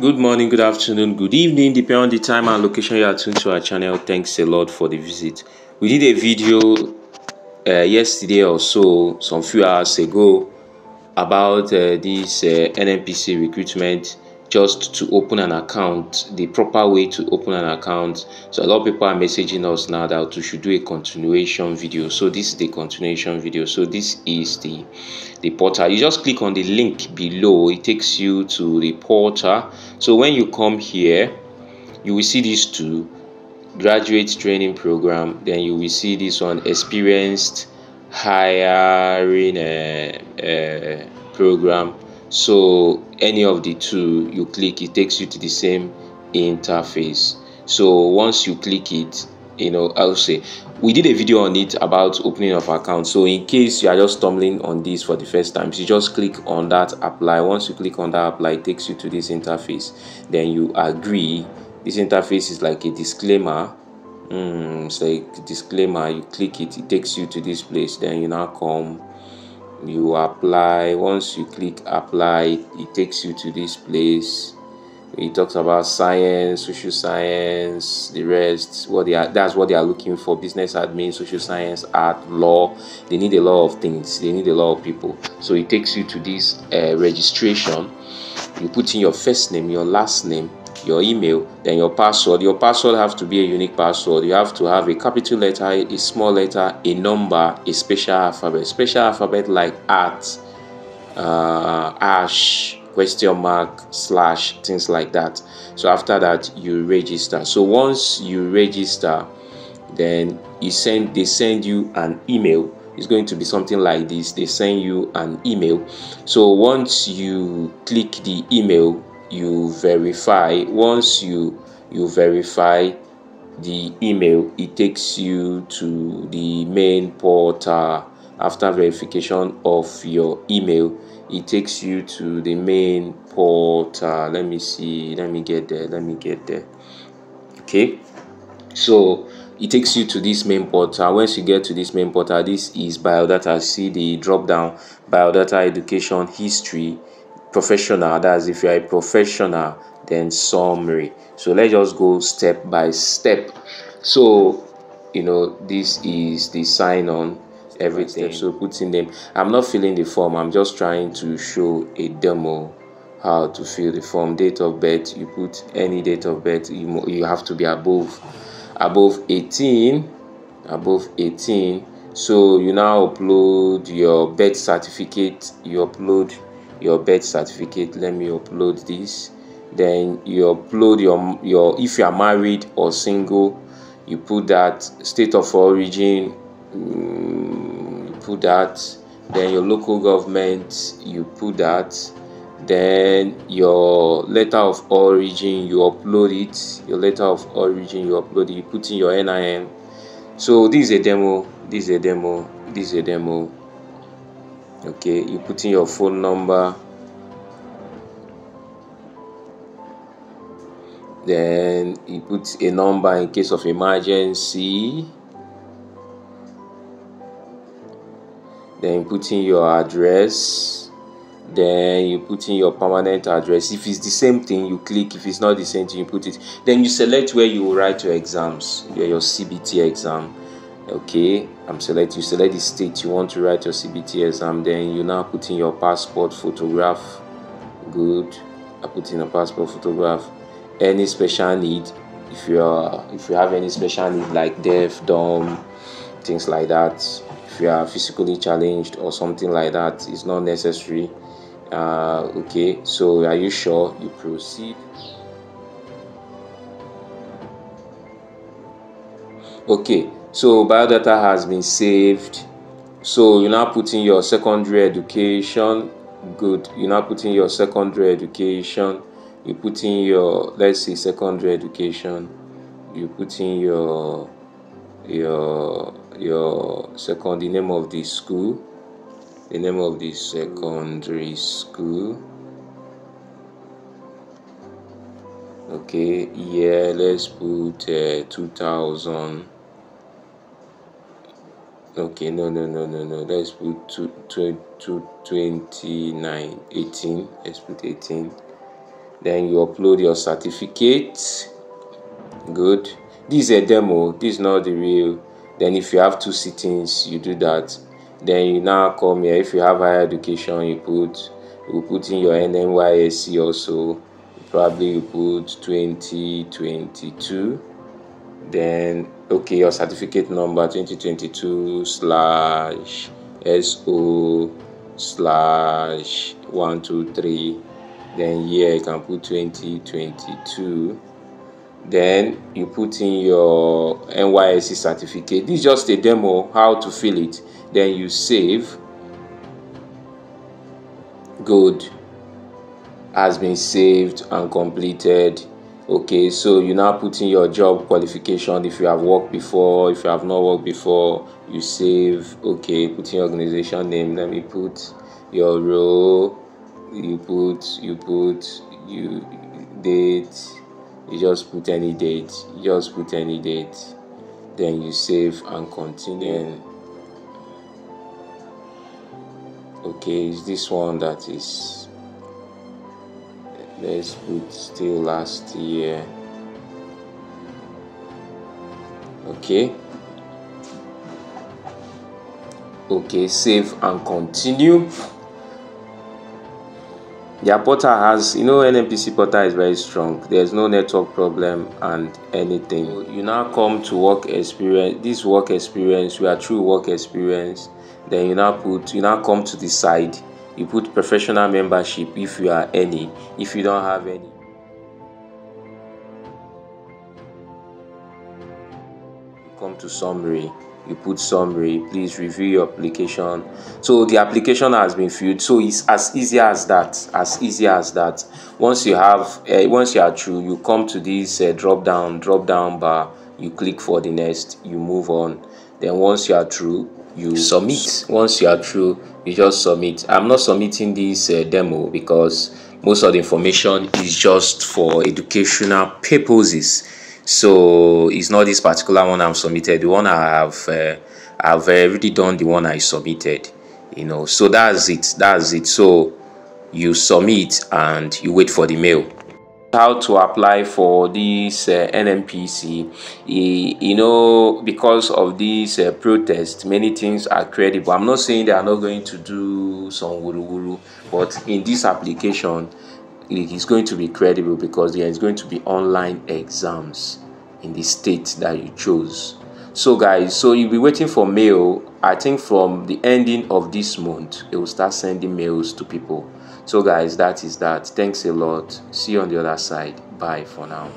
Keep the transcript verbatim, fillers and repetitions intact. Good morning, good afternoon, good evening, depending on the time and location you are tuned to our channel. Thanks a lot for the visit. We did a video uh, yesterday or so, some few hours ago, about uh, this uh, N N P C recruitment, just to open an account, the proper way to open an account. So a lot of people are messaging us now that we should do a continuation video. So this is the continuation video. So this is the the portal. You just click on the link below, it takes you to the portal. So when you come here, you will see these two: graduate training program, then you will see this one, experienced hiring uh, uh, program. So any of the two you click, it takes you to the same interface. So once you click it, you know, I'll say we did a video on it about opening of account. So in case you are just stumbling on this for the first time, so you just click on that apply. Once you click on that apply, it takes you to this interface. Then you agree. This interface is like a disclaimer. Mm, it's like disclaimer. You click it, it takes you to this place. Then you now come, you apply. Once you click apply, it takes you to this place. It talks about science, social science, the rest, what they are, that's what they are looking for: business admin, social science, art, law. They need a lot of things, they need a lot of people. So it takes you to this uh, registration. You put in your first name, your last name, your email, then your password. Your password have to be a unique password. You have to have a capital letter, a small letter, a number, a special alphabet. Special alphabet like at, uh, hash, question mark, slash, things like that. So after that, you register. So once you register, then you send. They send you an email. It's going to be something like this. They send you an email. So once you click the email, you verify. Once you you verify the email, it takes you to the main portal. After verification of your email, it takes you to the main portal. Let me see, let me get there, let me get there. Okay, so it takes you to this main portal. Once you get to this main portal, this is biodata. See the drop down, biodata, education, history, professional. That's if you are a professional. Then summary. So let's just go step by step. So you know, this is the sign on, everything. So put in them. I'm not filling the form, I'm just trying to show a demo how to fill the form. Date of birth, you put any date of birth. You, you have to be above above eighteen, above eighteen. So you now upload your birth certificate. You upload your birth certificate. Let me upload this. Then you upload your your if you are married or single, you put that. State of origin, um, you put that. Then your local government, you put that. Then your letter of origin, you upload it. Your letter of origin, you upload it. You put in your N I N. So this is a demo, this is a demo, this is a demo. Okay, you put in your phone number. Then you put a number in case of emergency. Then you put in your address. Then you put in your permanent address. If it's the same thing, you click. If it's not the same thing, you put it. Then you select where you will write your exams, your C B T exam. Okay, I'm select you select the state you want to write your C B T exam. Then you now put in your passport photograph. Good, I put in a passport photograph. Any special need, if you are if you have any special need like deaf, dumb, things like that. If you are physically challenged or something like that, it's not necessary. Uh, okay, so are you sure? You proceed. Okay, so biodata has been saved. So you now put in your secondary education. Good, you now put in your secondary education. You put in your, let's say, secondary education. You put in your your your second, the name of the school, the name of the secondary school. Okay, yeah, let's put uh, two thousand. Okay, no, no, no, no, no. Let's put two, two, two, twenty-nine, eighteen. Let's put eighteen. Then you upload your certificate. Good. This is a demo, this is not the real. Then if you have two sittings, you do that. Then you now come here. If you have higher education, you put you put in your N Y S C also. Probably you put twenty twenty-two. Then okay, your certificate number twenty twenty-two slash S O slash one two three. Then here you can put twenty twenty-two. Then you put in your N Y S C certificate. This is just a demo how to fill it. Then you save. Good, has been saved and completed. Okay, so you now put in your job qualification. If you have worked before, if you have not worked before, you save. Okay, put in your organization name. Let me put your role. You put you put you date. You just put any date, you just put any date, then you save and continue. Okay, it's this one that is, let's put still last year. Okay, okay, save and continue. Their portal has, you know, N N P C portal is very strong. There's no network problem and anything. You now come to work experience. This work experience, we are through work experience. Then you now put, you now come to the side. You put professional membership if you are any. If you don't have any. Come to summary. You put summary. Please review your application. So the application has been filled. So it's as easy as that. As easy as that. Once you have, uh, once you are through, you come to this uh, drop down, drop down bar. You click for the next. You move on. Then once you are through, you submit. Once you are through, you just submit. I'm not submitting this uh, demo because most of the information is just for educational purposes. So it's not this particular one I've submitted. The one I have, uh, I've already done the one I submitted. You know, so that's it. That's it. So you submit and you wait for the mail. How to apply for this uh, N N P C? You know, because of this uh, protest, many things are credible. I'm not saying they are not going to do some wuru wuru, but in this application, it is going to be credible because there is going to be online exams in the state that you chose. So guys, so you'll be waiting for mail. I think from the ending of this month, it will start sending mails to people. So guys, that is that. Thanks a lot. See you on the other side. Bye for now.